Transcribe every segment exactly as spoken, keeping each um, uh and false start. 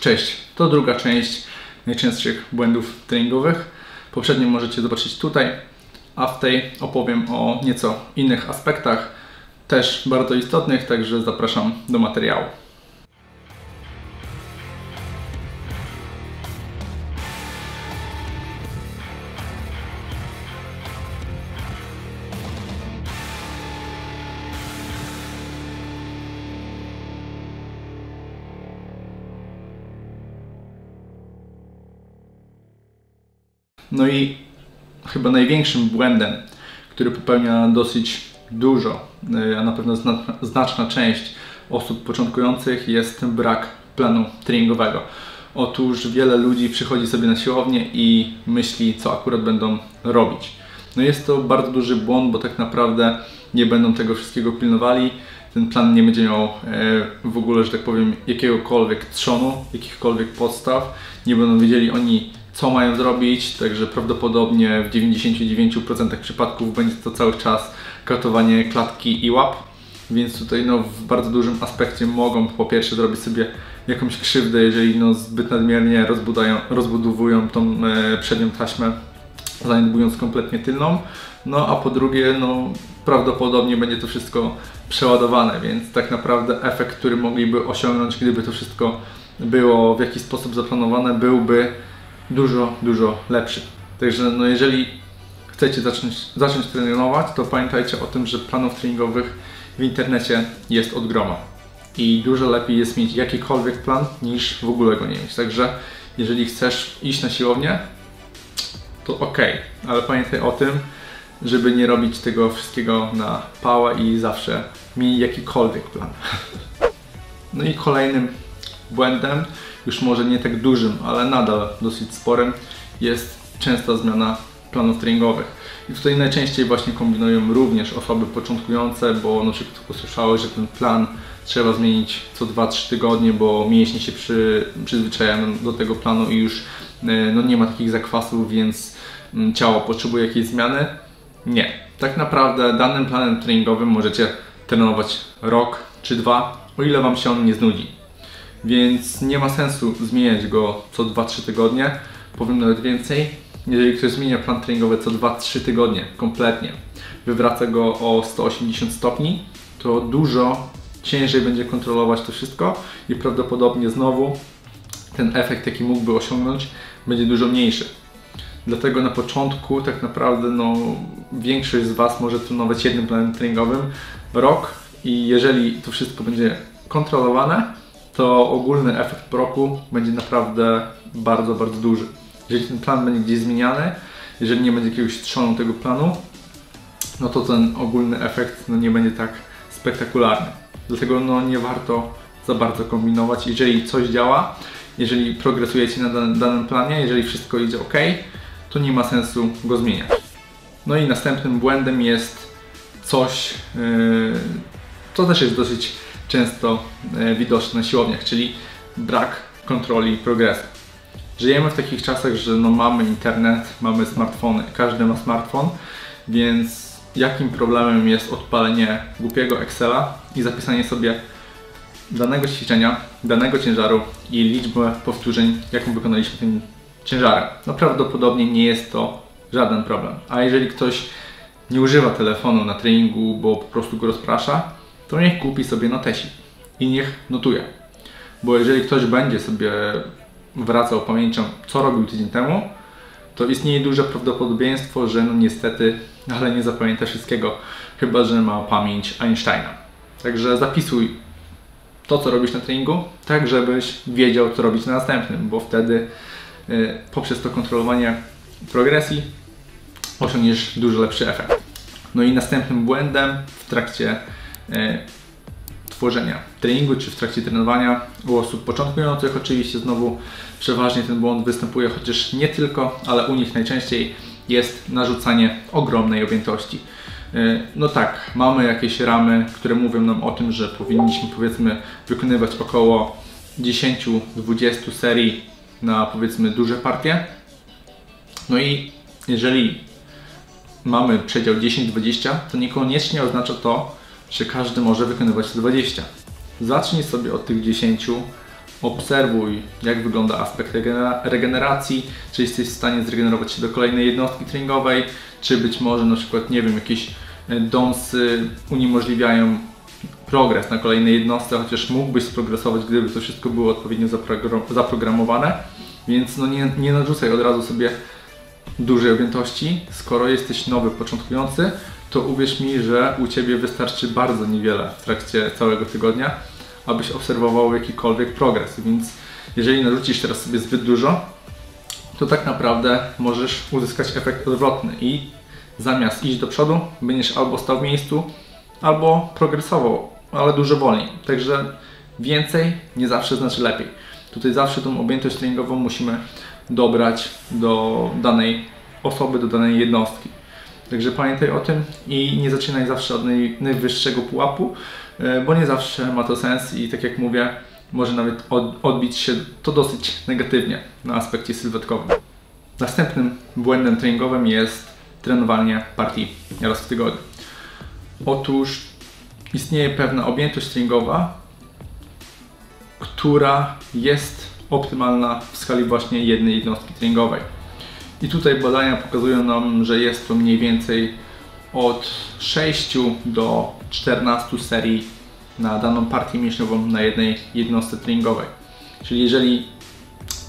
Cześć, to druga część najczęstszych błędów treningowych. Poprzednio możecie zobaczyć tutaj, a w tej opowiem o nieco innych aspektach, też bardzo istotnych, także zapraszam do materiału. No i chyba największym błędem, który popełnia dosyć dużo, a na pewno znaczna część osób początkujących, jest brak planu treningowego. Otóż wiele ludzi przychodzi sobie na siłownię i myśli, co akurat będą robić. No jest to bardzo duży błąd, bo tak naprawdę nie będą tego wszystkiego pilnowali. Ten plan nie będzie miał w ogóle, że tak powiem, jakiegokolwiek trzonu, jakichkolwiek podstaw. Nie będą wiedzieli oni, co mają zrobić, także prawdopodobnie w dziewięćdziesięciu dziewięciu procentach przypadków będzie to cały czas katowanie klatki i łap, więc tutaj no, w bardzo dużym aspekcie mogą po pierwsze zrobić sobie jakąś krzywdę, jeżeli no, zbyt nadmiernie rozbudowują tą e, przednią taśmę, zaniedbując kompletnie tylną, no a po drugie no, prawdopodobnie będzie to wszystko przeładowane, więc tak naprawdę efekt, który mogliby osiągnąć, gdyby to wszystko było w jakiś sposób zaplanowane, byłby dużo, dużo lepszy. Także no jeżeli chcecie zacząć, zacząć trenować, to pamiętajcie o tym, że planów treningowych w internecie jest od groma. I dużo lepiej jest mieć jakikolwiek plan, niż w ogóle go nie mieć. Także jeżeli chcesz iść na siłownię, to ok, ale pamiętaj o tym, żeby nie robić tego wszystkiego na pałę i zawsze miej jakikolwiek plan. No i kolejnym błędem, już może nie tak dużym, ale nadal dosyć sporym, jest częsta zmiana planów treningowych. I tutaj najczęściej właśnie kombinują również osoby początkujące, bo na przykład usłyszały, że ten plan trzeba zmienić co dwa trzy tygodnie, bo mięśnie się przy, przyzwyczajają do tego planu i już no, nie ma takich zakwasów, więc ciało potrzebuje jakiejś zmiany. Nie. Tak naprawdę danym planem treningowym możecie trenować rok czy dwa, o ile Wam się on nie znudzi. Więc nie ma sensu zmieniać go co dwa trzy tygodnie, powiem nawet więcej. Jeżeli ktoś zmienia plan treningowy co dwa trzy tygodnie, kompletnie, wywraca go o sto osiemdziesiąt stopni, to dużo ciężej będzie kontrolować to wszystko i prawdopodobnie znowu ten efekt, jaki mógłby osiągnąć, będzie dużo mniejszy. Dlatego na początku tak naprawdę no, większość z Was może trenować jednym planem treningowym rok i jeżeli to wszystko będzie kontrolowane, to ogólny efekt po roku będzie naprawdę bardzo, bardzo duży. Jeżeli ten plan będzie gdzieś zmieniany, jeżeli nie będzie jakiegoś trzonu tego planu, no to ten ogólny efekt no, nie będzie tak spektakularny. Dlatego no, nie warto za bardzo kombinować. Jeżeli coś działa, jeżeli progresujecie na dan danym planie, jeżeli wszystko idzie ok, to nie ma sensu go zmieniać. No i następnym błędem jest coś, yy, co też jest dosyć często widoczne na siłowniach, czyli brak kontroli progresu. Żyjemy w takich czasach, że no mamy internet, mamy smartfony, każdy ma smartfon, więc jakim problemem jest odpalenie głupiego Excela i zapisanie sobie danego ćwiczenia, danego ciężaru i liczbę powtórzeń, jaką wykonaliśmy tym ciężarem. No prawdopodobnie nie jest to żaden problem. A jeżeli ktoś nie używa telefonu na treningu, bo po prostu go rozprasza, to niech kupi sobie notesik i niech notuje. Bo jeżeli ktoś będzie sobie wracał pamięcią, co robił tydzień temu, to istnieje duże prawdopodobieństwo, że no niestety, ale nie zapamięta wszystkiego, chyba że ma pamięć Einsteina. Także zapisuj to, co robisz na treningu, tak żebyś wiedział, co robić na następnym, bo wtedy y, poprzez to kontrolowanie progresji osiągniesz dużo lepszy efekt. No i następnym błędem w trakcie tworzenia treningu, czy w trakcie trenowania u osób początkujących, oczywiście znowu przeważnie ten błąd występuje, chociaż nie tylko, ale u nich najczęściej jest narzucanie ogromnej objętości. No tak, mamy jakieś ramy, które mówią nam o tym, że powinniśmy powiedzmy wykonywać około dziesięć do dwudziestu serii na powiedzmy duże partie. No i jeżeli mamy przedział dziesięć dwadzieścia, to niekoniecznie oznacza to, że każdy może wykonywać dwadzieścia. Zacznij sobie od tych dziesięć, obserwuj, jak wygląda aspekt regeneracji, czy jesteś w stanie zregenerować się do kolejnej jednostki treningowej, czy być może na przykład, nie wiem, jakieś dąsy uniemożliwiają progres na kolejnej jednostce, chociaż mógłbyś sprogresować, gdyby to wszystko było odpowiednio zaprogramowane, więc no nie, nie narzucaj od razu sobie dużej objętości. Skoro jesteś nowy, początkujący, to uwierz mi, że u Ciebie wystarczy bardzo niewiele w trakcie całego tygodnia, abyś obserwował jakikolwiek progres, więc jeżeli narzucisz teraz sobie zbyt dużo, to tak naprawdę możesz uzyskać efekt odwrotny i zamiast iść do przodu, będziesz albo stał w miejscu, albo progresował, ale dużo wolniej. Także więcej nie zawsze znaczy lepiej. Tutaj zawsze tą objętość treningową musimy dobrać do danej osoby, do danej jednostki. Także pamiętaj o tym i nie zaczynaj zawsze od najwyższego pułapu, bo nie zawsze ma to sens i tak jak mówię, może nawet odbić się to dosyć negatywnie na aspekcie sylwetkowym. Następnym błędem treningowym jest trenowanie partii raz w tygodniu. Otóż istnieje pewna objętość treningowa, która jest optymalna w skali właśnie jednej jednostki treningowej. I tutaj badania pokazują nam, że jest to mniej więcej od sześciu do czternastu serii na daną partię mięśniową na jednej jednostce treningowej. Czyli jeżeli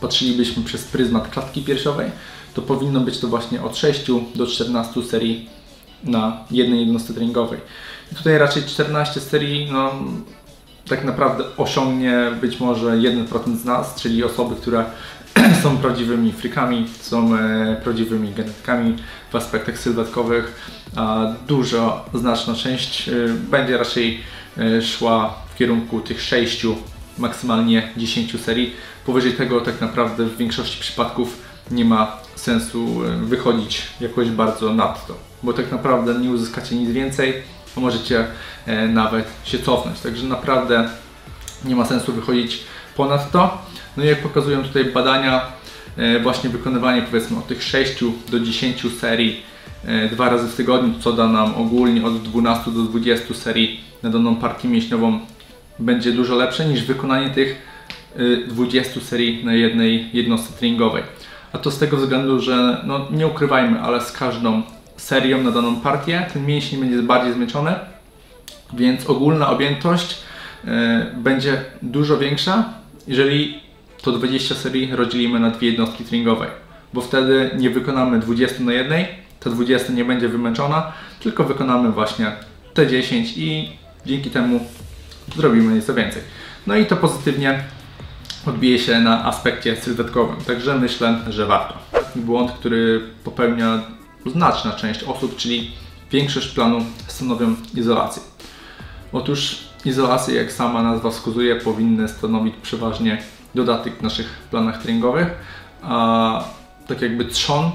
patrzylibyśmy przez pryzmat klatki piersiowej, to powinno być to właśnie od sześciu do czternastu serii na jednej jednostce treningowej. I tutaj raczej czternaście serii, no, tak naprawdę osiągnie być może jeden procent z nas, czyli osoby, które są prawdziwymi frykami, są prawdziwymi genetykami w aspektach sylwetkowych, a duża, znaczna część będzie raczej szła w kierunku tych sześciu, maksymalnie dziesięciu serii. Powyżej tego tak naprawdę w większości przypadków nie ma sensu wychodzić jakoś bardzo nadto, bo tak naprawdę nie uzyskacie nic więcej, a możecie nawet się cofnąć. Także naprawdę nie ma sensu wychodzić ponad to. No i jak pokazują tutaj badania, właśnie wykonywanie powiedzmy od tych sześciu do dziesięciu serii dwa razy w tygodniu, co da nam ogólnie od dwunastu do dwudziestu serii na daną partię mięśniową, będzie dużo lepsze niż wykonanie tych dwudziestu serii na jednej jednostce treningowej. A to z tego względu, że no, nie ukrywajmy, ale z każdą serią na daną partię ten mięsień będzie bardziej zmęczony, więc ogólna objętość będzie dużo większa, jeżeli to dwadzieścia serii rozdzielimy na dwie jednostki treningowe, bo wtedy nie wykonamy dwudziestu na jednej, ta dwudziesta nie będzie wymęczona, tylko wykonamy właśnie te dziesięć i dzięki temu zrobimy nieco więcej. No i to pozytywnie odbije się na aspekcie sylwetkowym, także myślę, że warto. Błąd, który popełnia znaczna część osób, czyli większość planu, stanowią izolację. Otóż izolacje, jak sama nazwa wskazuje, powinny stanowić przeważnie dodatek w naszych planach treningowych, a tak jakby trzon,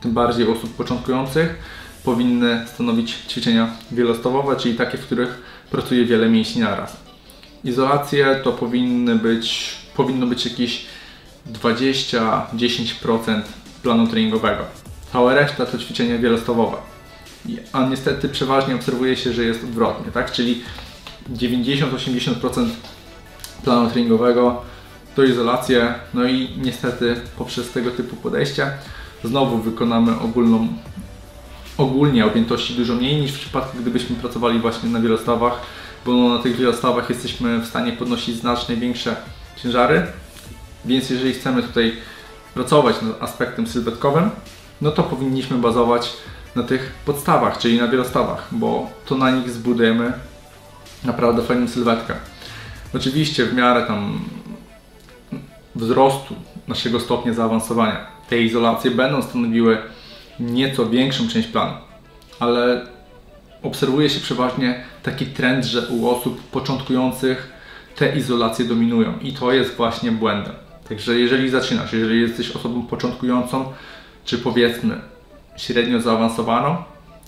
tym bardziej osób początkujących, powinny stanowić ćwiczenia wielostawowe, czyli takie, w których pracuje wiele mięśni naraz. Izolacje to powinny być, powinno być jakieś dwadzieścia do dziesięciu procent planu treningowego. Cała reszta to ćwiczenia wielostawowe, a niestety przeważnie obserwuje się, że jest odwrotnie, tak? Czyli dziewięćdziesiąt do osiemdziesięciu procent planu treningowego to izolacje, no i niestety poprzez tego typu podejście znowu wykonamy ogólną, ogólnie objętości dużo mniej niż w przypadku, gdybyśmy pracowali właśnie na wielostawach, bo na tych wielostawach jesteśmy w stanie podnosić znacznie większe ciężary, więc jeżeli chcemy tutaj pracować nad aspektem sylwetkowym, no to powinniśmy bazować na tych podstawach, czyli na wielostawach, bo to na nich zbudujemy naprawdę fajną sylwetkę. Oczywiście w miarę tam wzrostu naszego stopnia zaawansowania te izolacje będą stanowiły nieco większą część planu, ale obserwuje się przeważnie taki trend, że u osób początkujących te izolacje dominują i to jest właśnie błędem. Także jeżeli zaczynasz, jeżeli jesteś osobą początkującą, czy powiedzmy średnio zaawansowaną,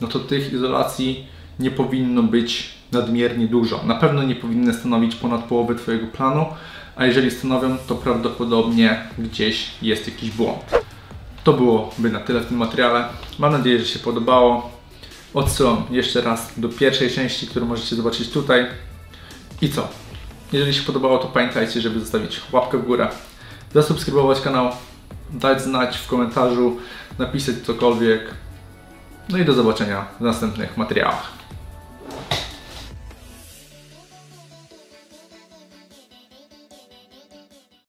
no to tych izolacji nie powinno być nadmiernie dużo. Na pewno nie powinny stanowić ponad połowy Twojego planu, a jeżeli stanowią, to prawdopodobnie gdzieś jest jakiś błąd. To byłoby na tyle w tym materiale. Mam nadzieję, że się podobało. Odsyłam jeszcze raz do pierwszej części, którą możecie zobaczyć tutaj. I co? Jeżeli się podobało, to pamiętajcie, żeby zostawić łapkę w górę, zasubskrybować kanał, dać znać w komentarzu, napisać cokolwiek. No i do zobaczenia w następnych materiałach.